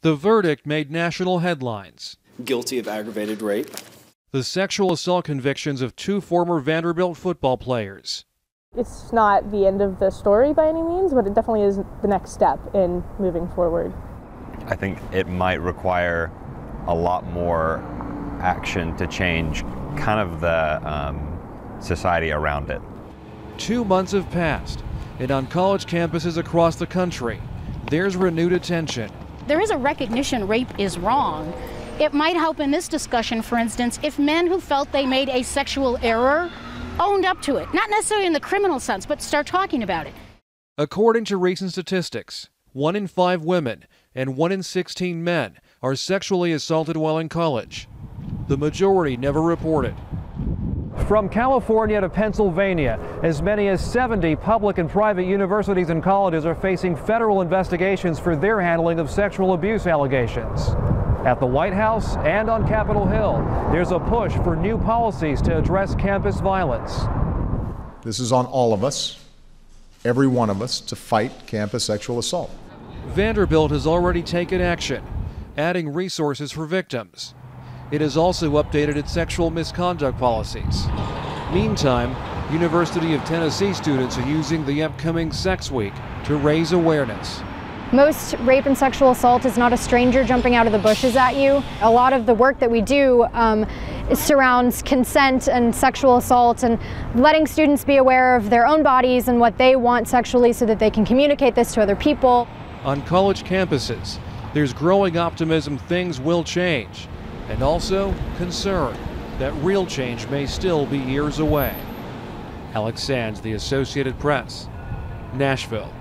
The verdict made national headlines. Guilty of aggravated rape. The sexual assault convictions of two former Vanderbilt football players. It's not the end of the story by any means, but it definitely is the next step in moving forward. I think it might require a lot more action to change kind of the society around it. 2 months have passed, and on college campuses across the country, there's renewed attention. There is a recognition rape is wrong. It might help in this discussion, for instance, if men who felt they made a sexual error owned up to it, not necessarily in the criminal sense, but start talking about it. According to recent statistics, 1 in 5 women and 1 in 16 men are sexually assaulted while in college. The majority never reported. From California to Pennsylvania, as many as 70 public and private universities and colleges are facing federal investigations for their handling of sexual abuse allegations. At the White House and on Capitol Hill, there's a push for new policies to address campus violence. This is on all of us, every one of us, to fight campus sexual assault. Vanderbilt has already taken action, adding resources for victims. It has also updated its sexual misconduct policies. Meantime, University of Tennessee students are using the upcoming Sex Week to raise awareness. Most rape and sexual assault is not a stranger jumping out of the bushes at you. A lot of the work that we do surrounds consent and sexual assault and letting students be aware of their own bodies and what they want sexually so that they can communicate this to other people. On college campuses, there's growing optimism things will change, and also concern that real change may still be years away. Alex Sands, The Associated Press, Nashville.